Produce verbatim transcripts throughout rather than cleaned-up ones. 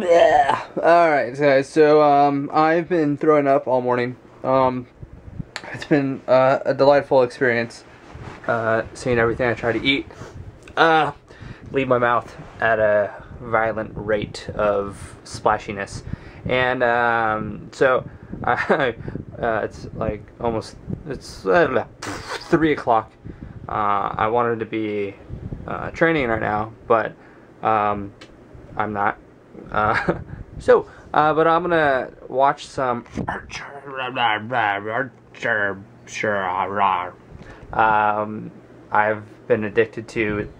Yeah. Alright, guys, so um, I've been throwing up all morning. Um, it's been uh, a delightful experience, uh, seeing everything I try to eat uh, leave my mouth at a violent rate of splashiness. And um, so I, uh, it's like almost, it's uh, three o'clock. uh, I wanted to be uh, training right now, but um, I'm not. Uh, so, uh, but I'm gonna watch some Archer. Um, I've been addicted to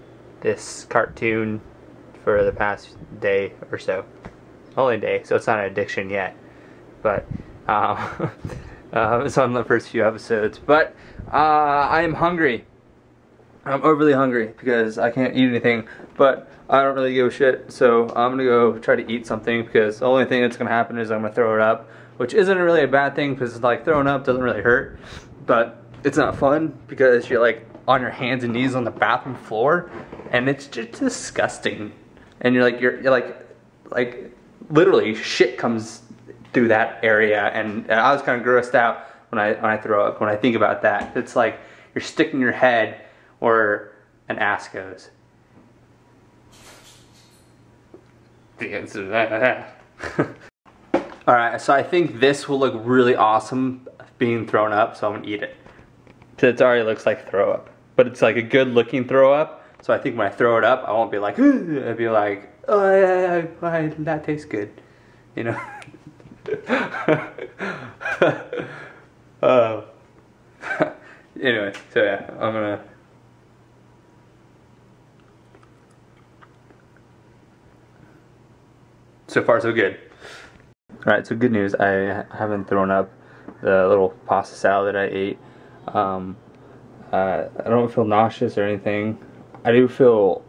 this cartoon for the past day or so. Only a day, so it's not an addiction yet. But, um, uh, it's on the first few episodes. But, uh, I am hungry. I'm overly hungry because I can't eat anything, but I don't really give a shit, so I'm gonna go try to eat something because the only thing that's gonna happen is I'm gonna throw it up, which isn't really a bad thing because like throwing up doesn't really hurt, but it's not fun because you're like on your hands and knees on the bathroom floor, and it's just disgusting. And you're like you're, you're like like literally shit comes through that area, and, and I was kind of grossed out when I when I throw up when I think about that. It's like you're sticking your head or an ass goes. The answer to that. Alright, so I think this will look really awesome being thrown up, so I'm gonna eat it. So it already looks like throw up. But it's like a good looking throw up, so I think when I throw it up, I won't be like, ugh, I'll be like, oh, yeah, yeah, yeah, that tastes good. You know? uh, anyway, so yeah, I'm gonna... So far, so good. Alright, so good news. I haven't thrown up the little pasta salad that I ate. Um, uh, I don't feel nauseous or anything. I do feel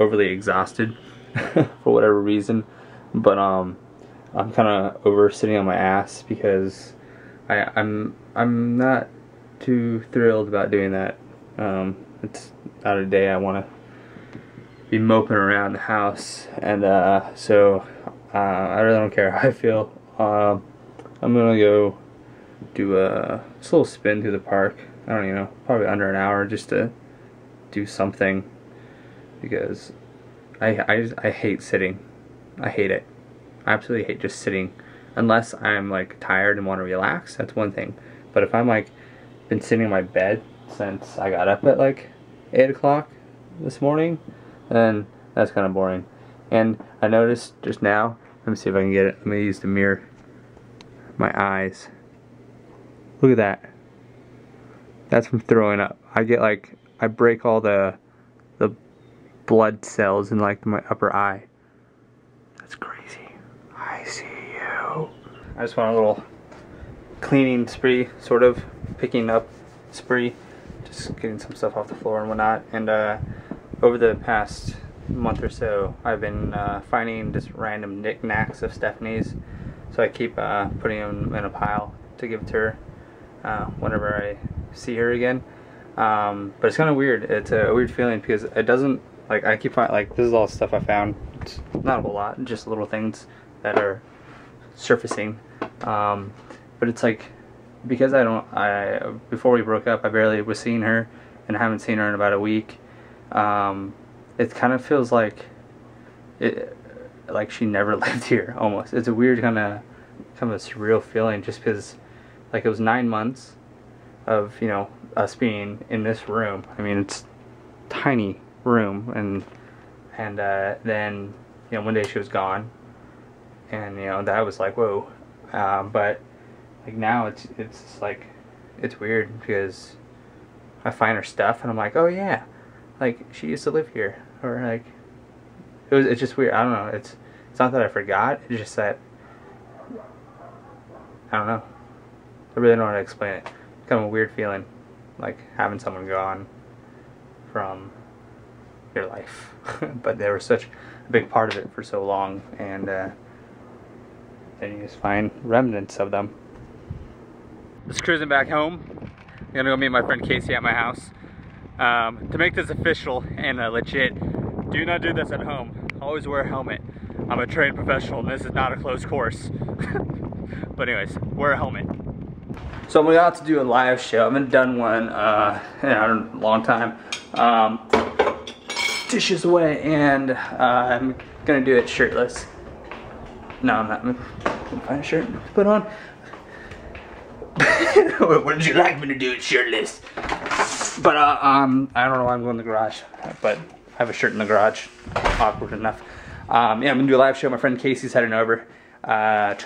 overly exhausted for whatever reason. But um, I'm kind of over sitting on my ass because I, I'm I'm not too thrilled about doing that. Um, it's not a day I want to be moping around the house, and uh, so uh, I really don't care how I feel. Uh, I'm gonna go do a, just a little spin through the park. I don't even know, probably under an hour, just to do something because I I, just, I hate sitting. I hate it. I absolutely hate just sitting, unless I'm like tired and want to relax. That's one thing. But if I'm like been sitting in my bed since I got up at like eight o'clock this morning, and that's kind of boring. And I noticed just now, let me see if I can get it, let me use the mirror, my eyes, look at that, that's from throwing up. I get like, I break all the the blood cells in like my upper eye. That's crazy. I see you. I just want a little cleaning spree, sort of picking up spree, just getting some stuff off the floor and whatnot. And uh over the past month or so, I've been uh, finding just random knickknacks of Stephanie's, so I keep uh, putting them in a pile to give to her uh, whenever I see her again. Um, but it's kind of weird. It's a weird feeling because it doesn't, like, I keep finding, like, this is all stuff I found. It's not a whole lot, just little things that are surfacing. Um, but it's like, because I don't, I before we broke up, I barely was seeing her, and I haven't seen her in about a week. Um, it kind of feels like it, like she never lived here almost. It's a weird kind of, kind of a surreal feeling just because, like, it was nine months of, you know, us being in this room. I mean, it's a tiny room, and, and, uh, then, you know, one day she was gone, and, you know, that was like, whoa. Uh, but, like, now it's, it's like, it's weird because I find her stuff and I'm like, oh yeah, like, she used to live here, or like, it was, it's just weird. I don't know, it's, it's not that I forgot, it's just that, I don't know, I really don't know how to explain it. It's kind of a weird feeling, like, having someone gone from your life, but they were such a big part of it for so long, and uh, then you just find remnants of them. Just cruising back home. I'm gonna go meet my friend Casey at my house. Um, to make this official and uh, legit, do not do this at home. Always wear a helmet. I'm a trained professional and this is not a closed course. But anyways, wear a helmet. So I'm about to do a live show. I haven't done one uh, in a long time. Um, dishes away, and uh, I'm gonna do it shirtless. No, I'm not. I'm gonna find a shirt to put on. What did you like me to do it shirtless? But uh, um, I don't know why I'm going in the garage, but I have a shirt in the garage. Awkward enough. Um, yeah, I'm gonna do a live show. My friend Casey's heading over. Uh,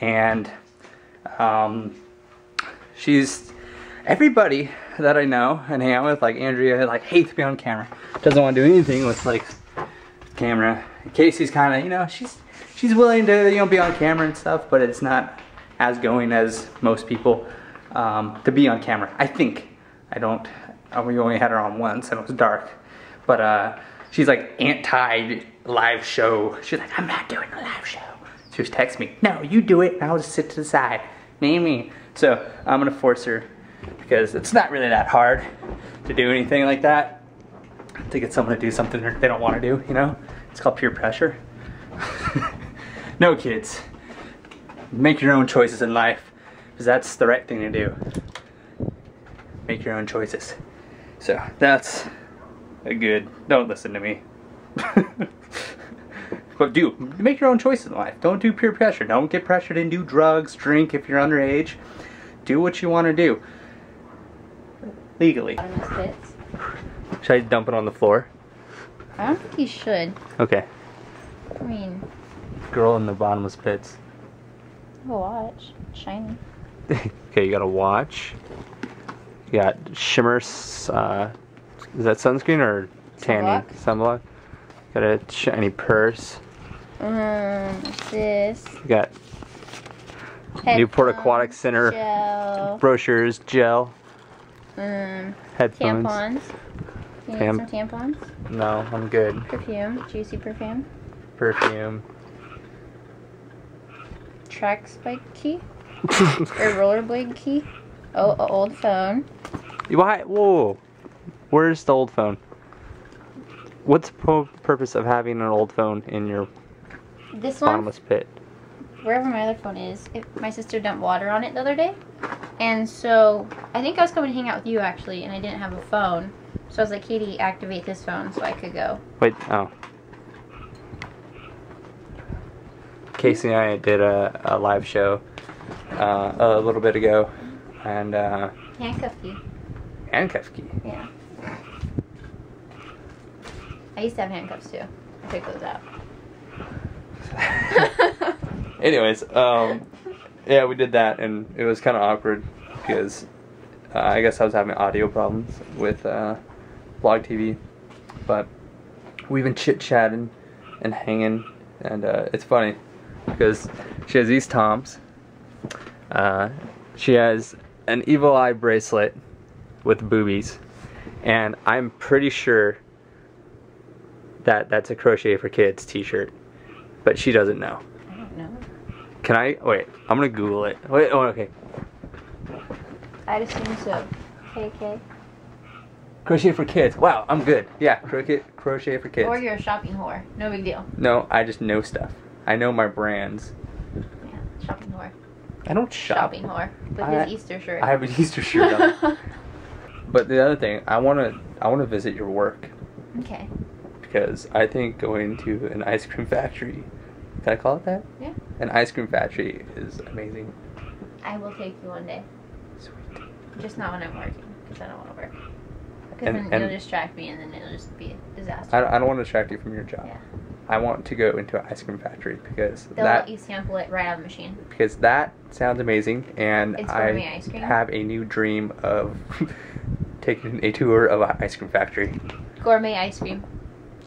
and um, she's, everybody that I know and hang out with, like Andrea, like hates to be on camera. Doesn't want to do anything with like camera. Casey's kind of, you know, she's she's willing to, you know, be on camera and stuff, but it's not as going as most people um, to be on camera. I think I don't. We only had her on once and it was dark, but uh, she's like anti live show. She's like, I'm not doing a live show. She just texts me, no, you do it, and I'll just sit to the side. Name me. So I'm gonna force her, because it's not really that hard to do anything like that, to get someone to do something they don't want to do. You know, it's called peer pressure. No, kids, make your own choices in life, because that's the right thing to do. Make your own choices. So that's a good. Don't listen to me. But do make your own choices in life. Don't do peer pressure. Don't get pressured and do drugs, drink if you're underage. Do what you want to do legally. Should I dump it on the floor? I don't think you should. Okay. I mean, girl in the bottomless pits. I have a watch. Shiny. Okay, you got a watch. You got shimmer. Uh, is that sunscreen or tanning? Sunblock. Sunblock. Got a shiny purse. Um, what's this? You got headphones, Newport Aquatic Center gel. Brochures, gel. Um, headphones. Tampons. Do you Tam need some tampons? No, I'm good. Perfume, juicy perfume. Perfume. Track spike key? Or rollerblade key? Oh, an old phone. Why? Whoa. Where's the old phone? What's the purpose of having an old phone in your this one, bottomless pit? Wherever my other phone is, it, my sister dumped water on it the other day. And so, I think I was coming to hang out with you actually, and I didn't have a phone. So I was like, Katie, activate this phone so I could go. Wait, oh. Casey and I did a, a live show uh, a little bit ago. And, uh. Handcuff key. Handcuff key? Yeah. I used to have handcuffs too. I take those out. Anyways, um, yeah, we did that, and it was kind of awkward because uh, I guess I was having audio problems with uh, Vlog T V, but we've been chit-chatting and hanging, and uh, it's funny because she has these Toms. Uh, she has an evil eye bracelet with boobies, and I'm pretty sure that that's a crochet for kids t-shirt, but she doesn't know. I don't know. Can I wait? I'm gonna Google it. Wait. Oh, okay. I'd assume so. K K. Crochet for kids. Wow, I'm good. Yeah, crochet crochet for kids. Or you're a shopping whore. No big deal. No, I just know stuff. I know my brands. Yeah, shopping whore. I don't shop. Shopping whore with I, his Easter shirt. I have an Easter shirt on. But the other thing, I wanna I wanna visit your work. Okay. Because I think going to an ice cream factory, can I call it that? Yeah. An ice cream factory is amazing. I will take you one day. Sweet. Just not when I'm working, because I don't want to work. Because then and you'll distract me, and then it'll just be a disaster. I don't, I don't want to distract you from your job. Yeah. I want to go into an ice cream factory because They'll that, let you sample it right out of the machine. Because that sounds amazing, and it's I ice cream. have a new dream of taking a tour of an ice cream factory. Gourmet ice cream.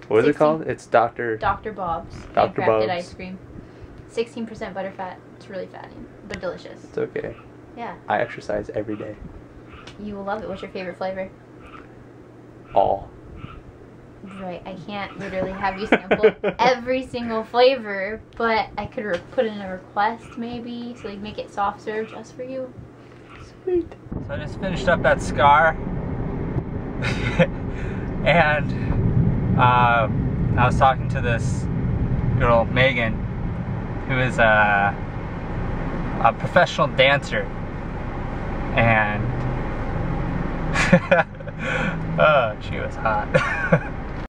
What is sixteen, it called? It's Doctor Doctor Bob's. Doctor Bob's ice cream. Sixteen percent butterfat. It's really fatty, but delicious. It's okay. Yeah. I exercise every day. You will love it. What's your favorite flavor? All. Right. I can't literally have you sample every single flavor, but I could put in a request maybe to like make it soft serve just for you. Sweet. So I just finished up that scar, and. Uh, I was talking to this girl, Megan, who is a, a professional dancer, and uh, she was hot.